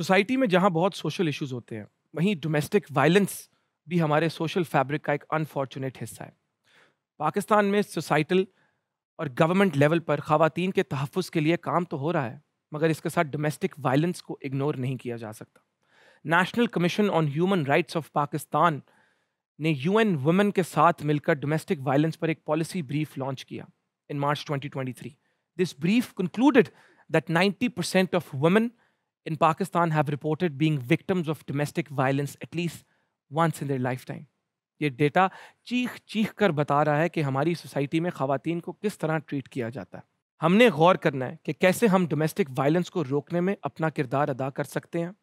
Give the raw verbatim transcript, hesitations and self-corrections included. Society में जहाँ बहुत सोशल इश्यूज होते हैं, वहीं डोमेस्टिक वायलेंस भी हमारे सोशल फैब्रिक का एक अनफॉर्चुनेट हिस्सा है। पाकिस्तान में सोसाइटल और गवर्नमेंट लेवल पर ख़वातीन के तहफ़्फ़ुज़ के लिए काम तो हो रहा है, मगर इसके साथ डोमेस्टिक वायलेंस को इग्नोर नहीं किया जा सकता। National commission on human rights of Pakistan ने यूएन वुमेन के साथ मिलकर डोमेस्टिक वायलेंस पर एक पॉलिसी ब्रीफ लॉन्च किया in March twenty twenty three. This brief concluded that ninety percent of women in Pakistan have reported being victims of domestic violence at least once in their lifetime. ये data चीख चीख कर बता रहा है कि हमारी सोसाइटी में ख़वातीन को किस तरह ट्रीट किया जाता है। हमने गौर करना है कि कैसे हम डोमेस्टिक वायलेंस को रोकने में अपना किरदार अदा कर सकते हैं